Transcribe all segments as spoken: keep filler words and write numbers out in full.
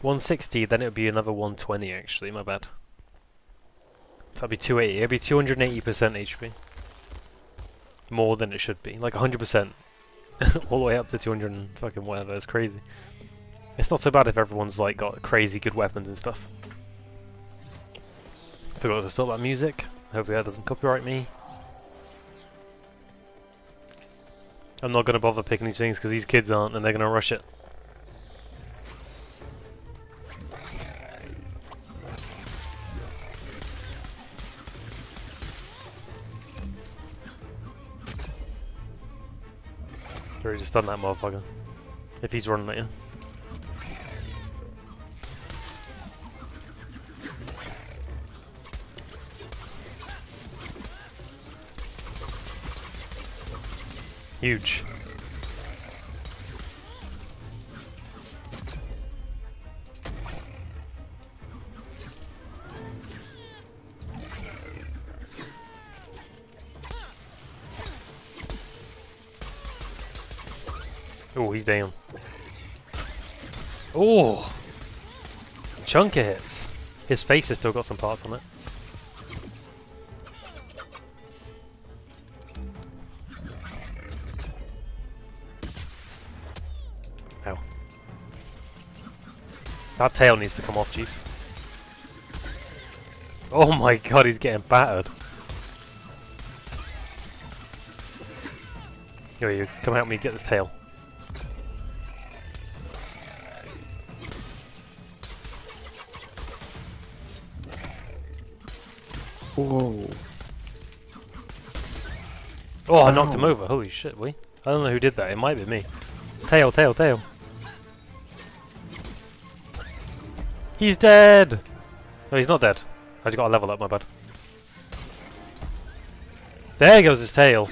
one sixty, then it would be another one twenty actually, my bad. So that'd be two eighty, it'd be two hundred eighty percent H P. More than it should be, like one hundred percent. All the way up to two hundred and fucking whatever, it's crazy. It's not so bad if everyone's like got crazy good weapons and stuff. Forgot to stop that music, hopefully that doesn't copyright me. I'm not going to bother picking these things because these kids aren't and they're going to rush it. Really just done that motherfucker. If he's running at you. Huge. Oh, he's down. Oh! Chunker hits. His face has still got some parts on it. Ow. That tail needs to come off, Chief. Oh my god, he's getting battered. Yo, you come help me get this tail. Whoa. Oh, I knocked him over. Holy shit, we. I don't know who did that. It might be me. Tail, tail, tail. He's dead! No, he's not dead. I just got a level up, my bad. There goes his tail.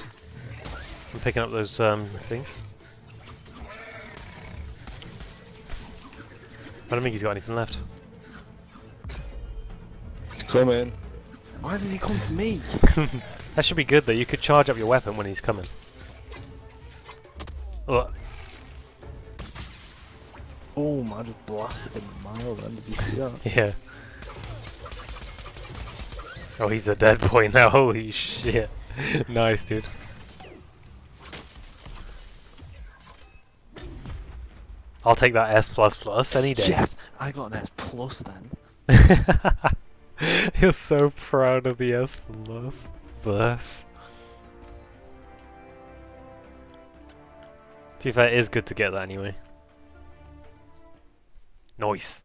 I'm picking up those um, things. I don't think he's got anything left. Come in. Why does he come for me? That should be good though, you could charge up your weapon when he's coming. Ugh. Oh man, I just blasted him a mile then, did you see that? Yeah. Oh, he's a dead boy now, holy shit. Nice, dude. I'll take that S plus plus any day. Yes, I got an S plus then. You're so proud of the S plus plus. To be fair, it is good to get that anyway. Nice.